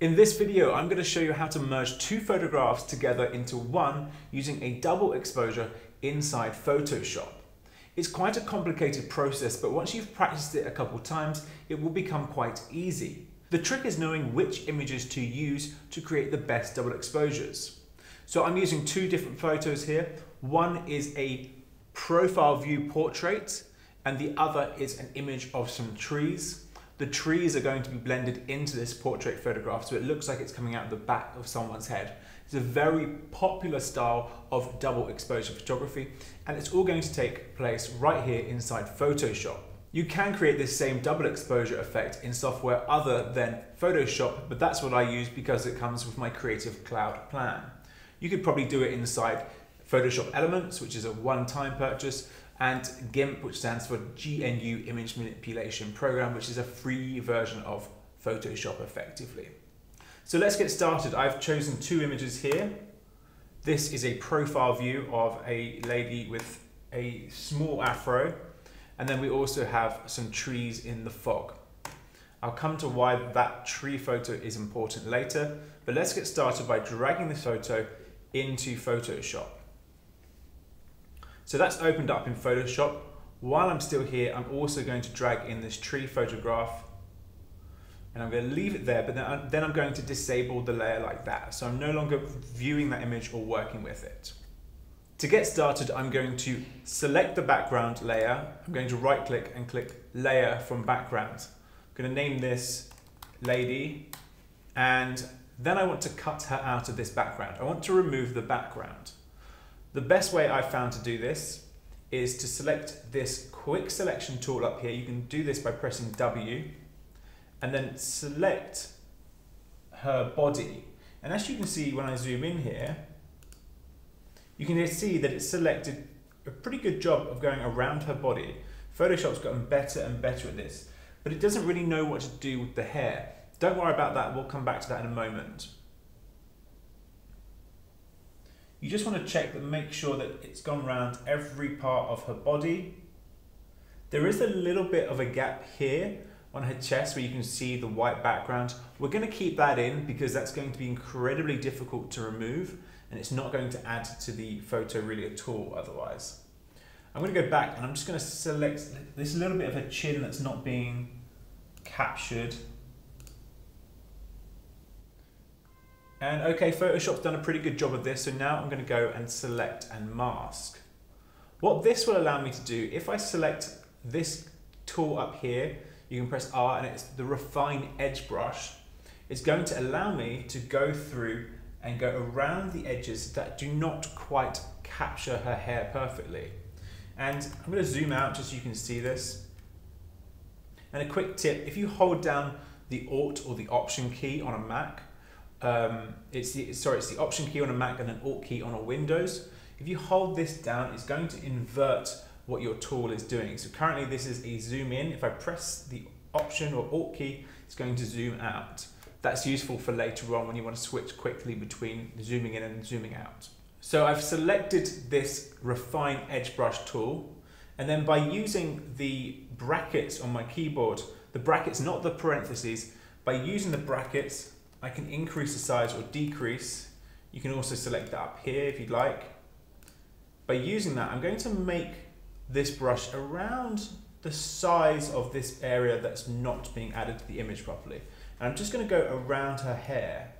In this video, I'm going to show you how to merge two photographs together into one using a double exposure inside Photoshop. It's quite a complicated process, but once you've practiced it a couple times, it will become quite easy. The trick is knowing which images to use to create the best double exposures. So I'm using two different photos here. One is a profile view portrait, and the other is an image of some trees. The trees are going to be blended into this portrait photograph, so it looks like it's coming out of the back of someone's head. It's a very popular style of double exposure photography, and it's all going to take place right here inside Photoshop. You can create this same double exposure effect in software other than Photoshop, but that's what I use because it comes with my Creative Cloud plan. You could probably do it inside Photoshop Elements, which is a one-time purchase, and GIMP, which stands for GNU Image Manipulation Program, which is a free version of Photoshop effectively. So let's get started. I've chosen two images here. This is a profile view of a lady with a small afro, and then we also have some trees in the fog. I'll come to why that tree photo is important later, but let's get started by dragging this photo into Photoshop. So that's opened up in Photoshop. While I'm still here, I'm also going to drag in this tree photograph, and I'm going to leave it there, but then I'm going to disable the layer like that. So I'm no longer viewing that image or working with it. To get started, I'm going to select the background layer. I'm going to right click and click Layer from Background. I'm going to name this Lady, and then I want to cut her out of this background. I want to remove the background. The best way I've found to do this is to select this quick selection tool up here. You can do this by pressing W and then select her body. And as you can see, when I zoom in here, you can see that it's selected a pretty good job of going around her body. Photoshop's gotten better and better at this, but it doesn't really know what to do with the hair. Don't worry about that, we'll come back to that in a moment. You just want to check and make sure that it's gone around every part of her body. There is a little bit of a gap here on her chest where you can see the white background. We're going to keep that in because that's going to be incredibly difficult to remove, and it's not going to add to the photo really at all otherwise. I'm going to go back and I'm just going to select this little bit of her chin that's not being captured. And okay, Photoshop's done a pretty good job of this, so now I'm going to go and select and mask. What this will allow me to do, if I select this tool up here, you can press R and it's the Refine Edge Brush. It's going to allow me to go through and go around the edges that do not quite capture her hair perfectly. And I'm going to zoom out just so you can see this. And a quick tip, if you hold down the Alt or the Option key on a Mac, it's the Option key on a Mac and an Alt key on a Windows. If you hold this down, it's going to invert what your tool is doing. So currently this is a zoom in. If I press the Option or Alt key, it's going to zoom out. That's useful for later on when you want to switch quickly between zooming in and zooming out. So I've selected this Refine Edge Brush tool, and then by using the brackets on my keyboard, the brackets, not the parentheses, by using the brackets, I can increase the size or decrease. You can also select that up here if you'd like. By using that, I'm going to make this brush around the size of this area that's not being added to the image properly. And I'm just going to go around her hair.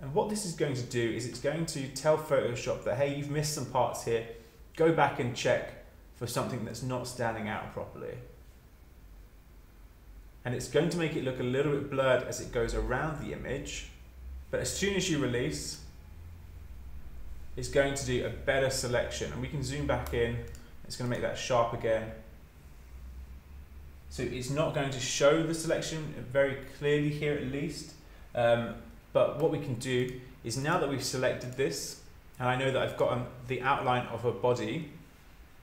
And what this is going to do is it's going to tell Photoshop that, hey, you've missed some parts here. Go back and check for something that's not standing out properly. And it's going to make it look a little bit blurred as it goes around the image. But as soon as you release, it's going to do a better selection. And we can zoom back in. It's going to make that sharp again. So it's not going to show the selection very clearly here at least. But what we can do is, now that we've selected this, and I know that I've gotten the outline of her body,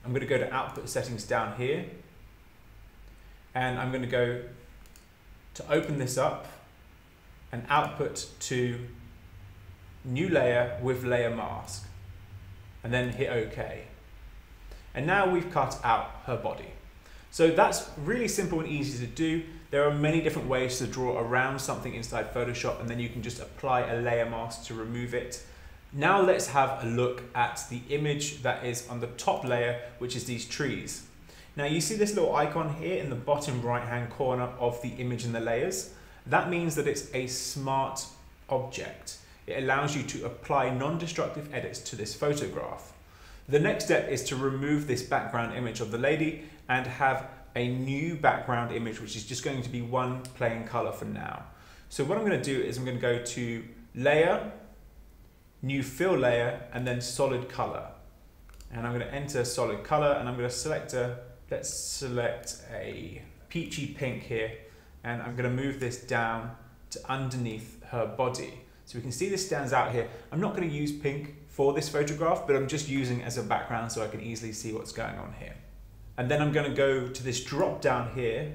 I'm going to go to Output Settings down here. And I'm going to go to open this up and output to new layer with layer mask, and then hit OK. And now we've cut out her body. So that's really simple and easy to do. There are many different ways to draw around something inside Photoshop, and then you can just apply a layer mask to remove it. Now let's have a look at the image that is on the top layer, which is these trees. Now you see this little icon here in the bottom right hand corner of the image in the layers. That means that it's a smart object. It allows you to apply non-destructive edits to this photograph. The next step is to remove this background image of the lady and have a new background image, which is just going to be one plain color for now. So what I'm going to do is I'm going to go to Layer, New Fill Layer, and then Solid Color. And I'm going to enter Solid Color, and I'm going to select let's select a peachy pink here, and I'm going to move this down to underneath her body. So we can see this stands out here. I'm not going to use pink for this photograph, but I'm just using it as a background so I can easily see what's going on here. And then I'm going to go to this drop down here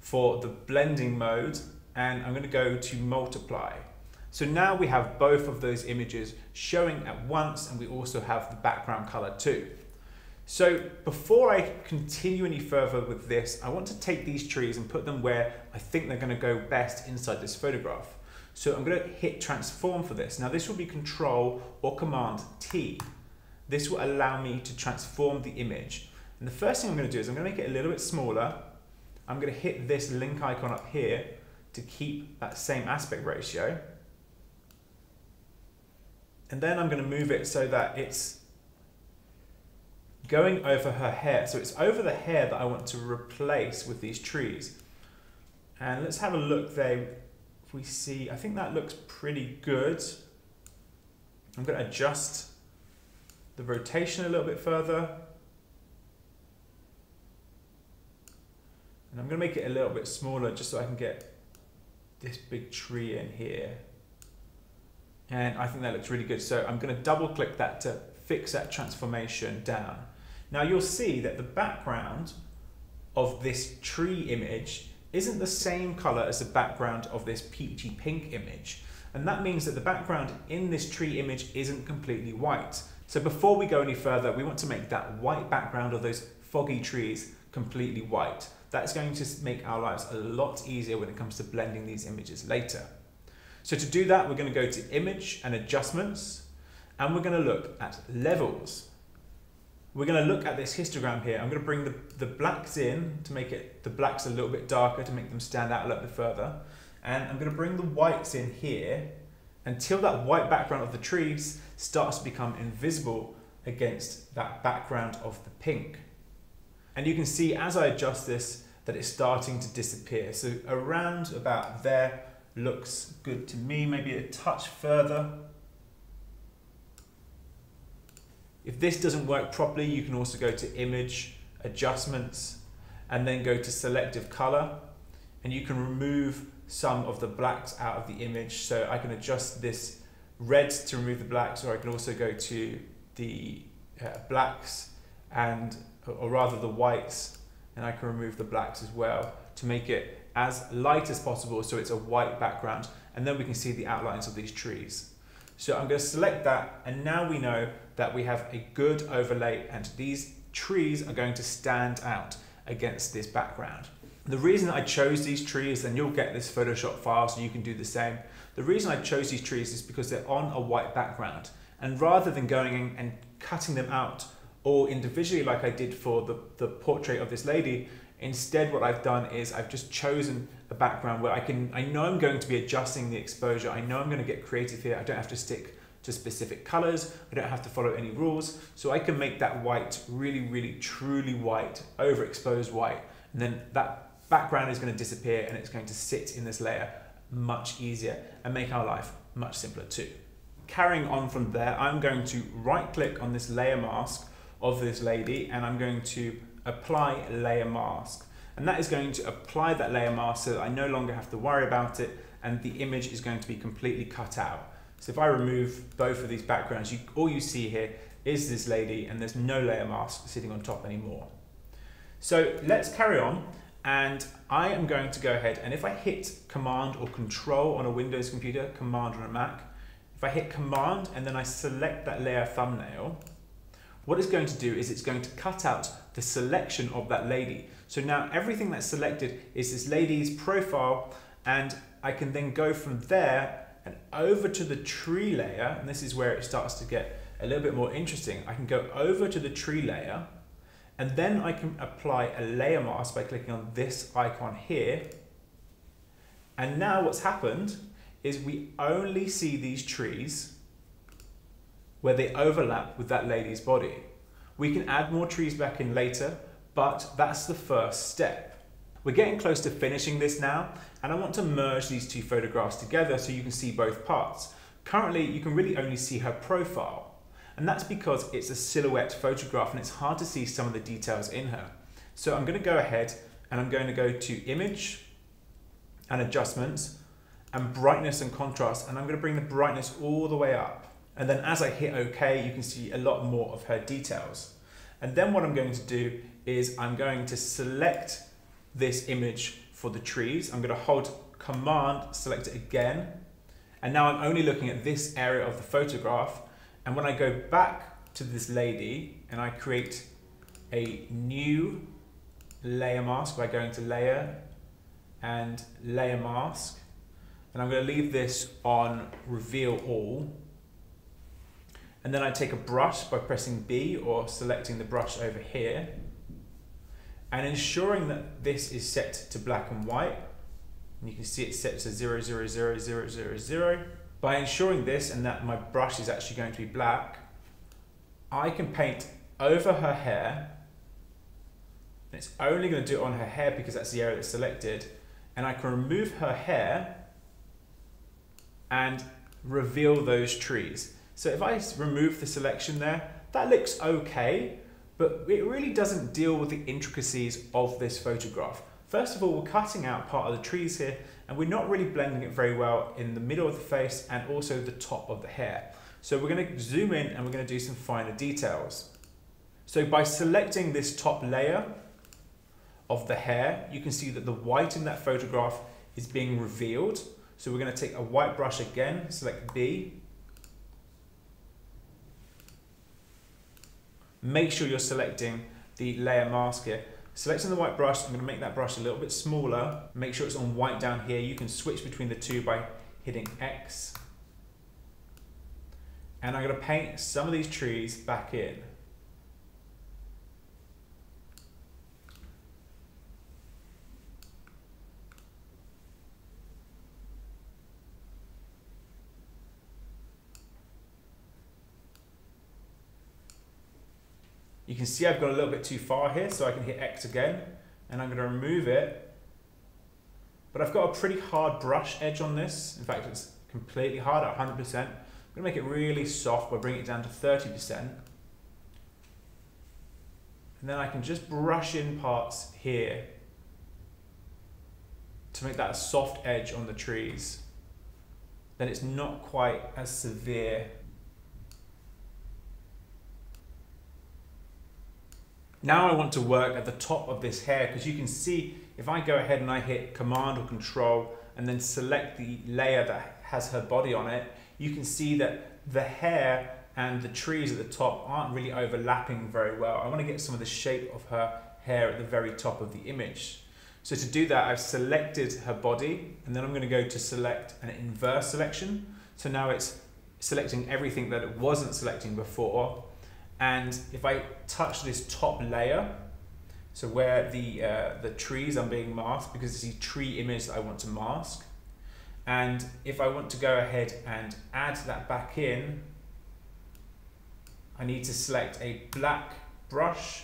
for the blending mode, and I'm going to go to multiply. So now we have both of those images showing at once, and we also have the background color too. So before I continue any further with this, I want to take these trees and put them where I think they're going to go best inside this photograph. So I'm going to hit transform for this. Now this will be Control or Command T. This will allow me to transform the image. And the first thing I'm going to do is I'm going to make it a little bit smaller. I'm going to hit this link icon up here to keep that same aspect ratio. And then I'm going to move it so that it's going over her hair. So it's over the hair that I want to replace with these trees. And let's have a look there. If we see, I think that looks pretty good. I'm going to adjust the rotation a little bit further. And I'm going to make it a little bit smaller just so I can get this big tree in here. And I think that looks really good. So I'm going to double click that to fix that transformation down. Now you'll see that the background of this tree image isn't the same color as the background of this peachy pink image. And that means that the background in this tree image isn't completely white. So before we go any further, we want to make that white background of those foggy trees completely white. That's going to make our lives a lot easier when it comes to blending these images later. So to do that, we're going to go to Image and Adjustments, and we're going to look at Levels. We're going to look at this histogram here. I'm going to bring the blacks in to make it the blacks a little bit darker to make them stand out a little bit further. And I'm going to bring the whites in here until that white background of the trees starts to become invisible against that background of the pink. And you can see as I adjust this that it's starting to disappear. So around about there looks good to me, maybe a touch further. If this doesn't work properly, you can also go to Image, Adjustments, and then go to Selective Color, and you can remove some of the blacks out of the image. So I can adjust this red to remove the blacks, or I can also go to the blacks and, or rather the whites, and I can remove the blacks as well to make it as light as possible so it's a white background, and then we can see the outlines of these trees. So I'm going to select that, and now we know that we have a good overlay and these trees are going to stand out against this background. The reason I chose these trees, and you'll get this Photoshop file so you can do the same. The reason I chose these trees is because they're on a white background, and rather than going in and cutting them out all individually like I did for the portrait of this lady, instead what I've done is I've just chosen a background where I know I'm going to be adjusting the exposure, I know I'm going to get creative here, I don't have to stick to specific colors, I don't have to follow any rules, so I can make that white really truly white, overexposed white, and then that background is going to disappear and it's going to sit in this layer much easier and make our life much simpler too. Carrying on from there, I'm going to right click on this layer mask of this lady, and I'm going to apply layer mask, and that is going to apply that layer mask so that I no longer have to worry about it, and the image is going to be completely cut out. So if I remove both of these backgrounds, all you see here is this lady, and there's no layer mask sitting on top anymore. So let's carry on, and I am going to go ahead, and if I hit Command or Control on a Windows computer, Command on a Mac, if I hit Command and then I select that layer thumbnail, what it's going to do is it's going to cut out the selection of that lady. So now everything that's selected is this lady's profile, and I can then go from there and over to the tree layer, and this is where it starts to get a little bit more interesting. I can go over to the tree layer, and then I can apply a layer mask by clicking on this icon here. And now what's happened is we only see these trees where they overlap with that lady's body. We can add more trees back in later, but that's the first step. We're getting close to finishing this now, and I want to merge these two photographs together so you can see both parts. Currently, you can really only see her profile, and that's because it's a silhouette photograph and it's hard to see some of the details in her. So I'm going to go ahead and I'm going to go to Image and Adjustments and Brightness and Contrast, and I'm going to bring the brightness all the way up. And then as I hit OK, you can see a lot more of her details. And then what I'm going to do is I'm going to select this image for the trees. I'm going to hold Command, select it again. And now I'm only looking at this area of the photograph. And when I go back to this lady and I create a new layer mask by going to Layer and Layer Mask, and I'm going to leave this on Reveal All. And then I take a brush by pressing B or selecting the brush over here and ensuring that this is set to black and white. And you can see it's set to 0, 0, 0, 0, 0, 0. By ensuring this and that my brush is actually going to be black, I can paint over her hair. And it's only going to do it on her hair because that's the area that's selected. And I can remove her hair and reveal those trees. So if I remove the selection there, that looks okay, but it really doesn't deal with the intricacies of this photograph. First of all, we're cutting out part of the trees here, and we're not really blending it very well in the middle of the face and also the top of the hair. So we're going to zoom in and we're going to do some finer details. So by selecting this top layer of the hair, you can see that the white in that photograph is being revealed. So we're going to take a white brush again, select B. Make sure you're selecting the layer mask here. Selecting the white brush, I'm going to make that brush a little bit smaller. Make sure it's on white down here. You can switch between the two by hitting X. And I'm going to paint some of these trees back in. You can see I've got a little bit too far here, so I can hit X again, and I'm going to remove it. But I've got a pretty hard brush edge on this. In fact, it's completely hard at 100%. I'm going to make it really soft by bringing it down to 30%. And then I can just brush in parts here to make that soft edge on the trees. Then it's not quite as severe. Now I want to work at the top of this hair, because you can see if I go ahead and I hit Command or Control and then select the layer that has her body on it, you can see that the hair and the trees at the top aren't really overlapping very well. I want to get some of the shape of her hair at the very top of the image. So to do that, I've selected her body, and then I'm going to go to select an inverse selection. So now it's selecting everything that it wasn't selecting before. And if I touch this top layer, so where the trees are being masked, because it's the tree image that I want to mask. And if I want to go ahead and add that back in, I need to select a black brush,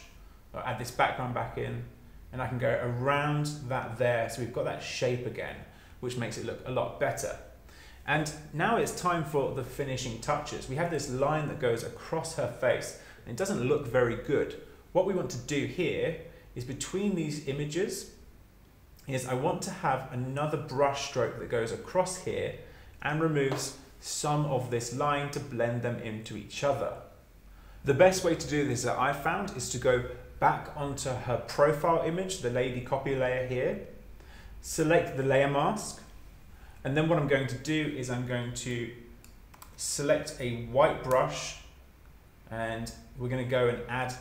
or add this background back in, and I can go around that there. So we've got that shape again, which makes it look a lot better. And now it's time for the finishing touches. We have this line that goes across her face, and it doesn't look very good. What we want to do here is between these images, is I want to have another brush stroke that goes across here and removes some of this line to blend them into each other. The best way to do this that I found is to go back onto her profile image, the lady copy layer here, select the layer mask, and then what I'm going to do is I'm going to select a white brush and we're going to go and add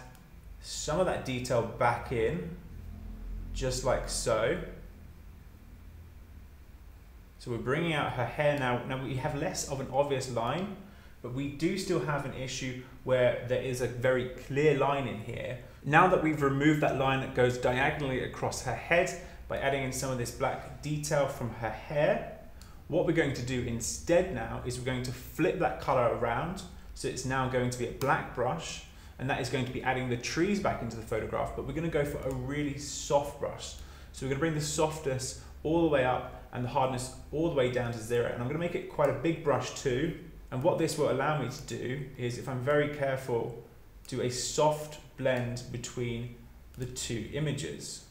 some of that detail back in, just like so. So we're bringing out her hair now. Now we have less of an obvious line, but we do still have an issue where there is a very clear line in here. Now that we've removed that line that goes diagonally across her head by adding in some of this black detail from her hair, what we're going to do instead now is we're going to flip that color around. So it's now going to be a black brush, and that is going to be adding the trees back into the photograph, but we're going to go for a really soft brush. So we're going to bring the softness all the way up and the hardness all the way down to zero. And I'm going to make it quite a big brush too. And what this will allow me to do is, if I'm very careful, do a soft blend between the two images.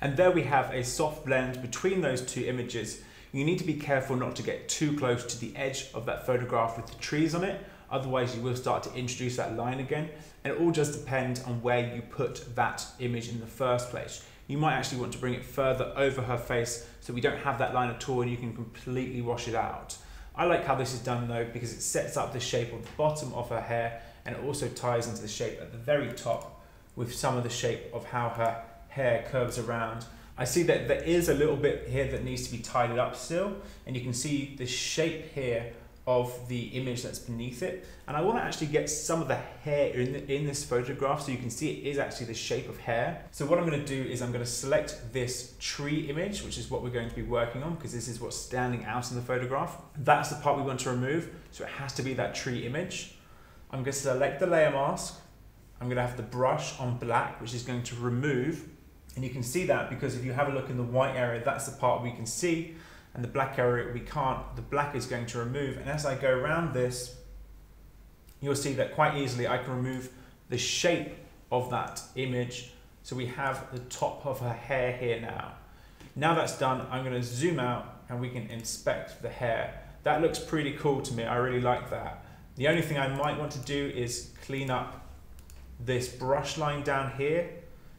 And there we have a soft blend between those two images. You need to be careful not to get too close to the edge of that photograph with the trees on it. Otherwise you will start to introduce that line again. And it all just depends on where you put that image in the first place. You might actually want to bring it further over her face so we don't have that line at all and you can completely wash it out. I like how this is done though, because it sets up the shape of the bottom of her hair, and it also ties into the shape at the very top with some of the shape of how her hair curves around. I see that there is a little bit here that needs to be tidied up still, and you can see the shape here of the image that's beneath it. And I want to actually get some of the hair in this photograph so you can see it is actually the shape of hair. So what I'm going to do is I'm going to select this tree image, which is what we're going to be working on, because this is what's standing out in the photograph. That's the part we want to remove, so it has to be that tree image. I'm going to select the layer mask. I'm going to have the brush on black, which is going to remove, and you can see that because if you have a look in the white area, that's the part we can see, and the black area we can't. The black is going to remove, and as I go around this, you'll see that quite easily I can remove the shape of that image. So we have the top of her hair here now. Now that's done, I'm going to zoom out and we can inspect the hair. That looks pretty cool to me. I really like that. The only thing I might want to do is clean up this brush line down here.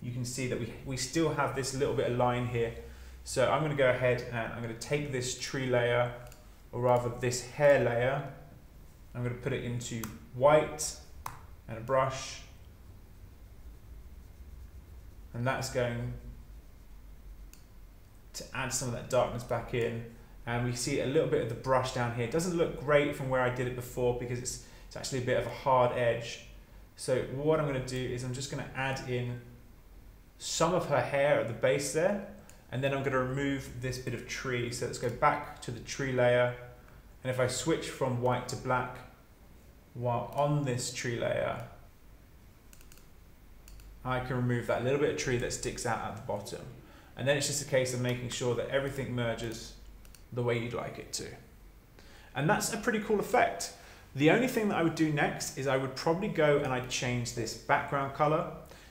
You can see that we still have this little bit of line here. So I'm going to go ahead and I'm going to take this tree layer, or rather this hair layer. I'm going to put it into white and a brush. And that's going to add some of that darkness back in. And we see a little bit of the brush down here. It doesn't look great from where I did it before because it's actually a bit of a hard edge. So what I'm going to do is I'm just going to add in some of her hair at the base there. And then I'm going to remove this bit of tree. So let's go back to the tree layer. And if I switch from white to black while on this tree layer, I can remove that little bit of tree that sticks out at the bottom. And then it's just a case of making sure that everything merges the way you'd like it to. And that's a pretty cool effect. The only thing that I would do next is I would probably go and I'd change this background color.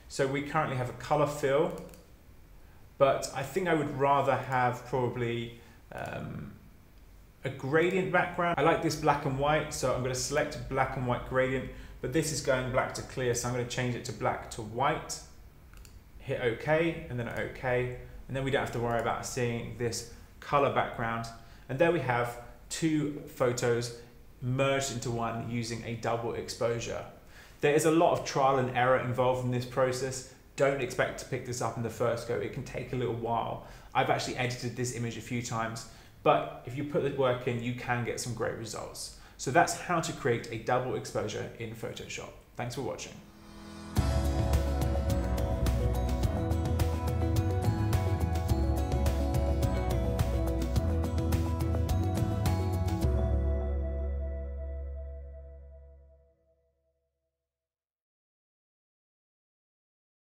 So we currently have a color fill, but I think I would rather have probably a gradient background. I like this black and white, so I'm going to select black and white gradient, but this is going black to clear, so I'm going to change it to black to white. Hit OK, and then OK, and then we don't have to worry about seeing this color background. And there we have two photos merged into one using a double exposure. There is a lot of trial and error involved in this process. Don't expect to pick this up in the first go. It can take a little while. I've actually edited this image a few times, but if you put the work in, you can get some great results. So that's how to create a double exposure in Photoshop. Thanks for watching.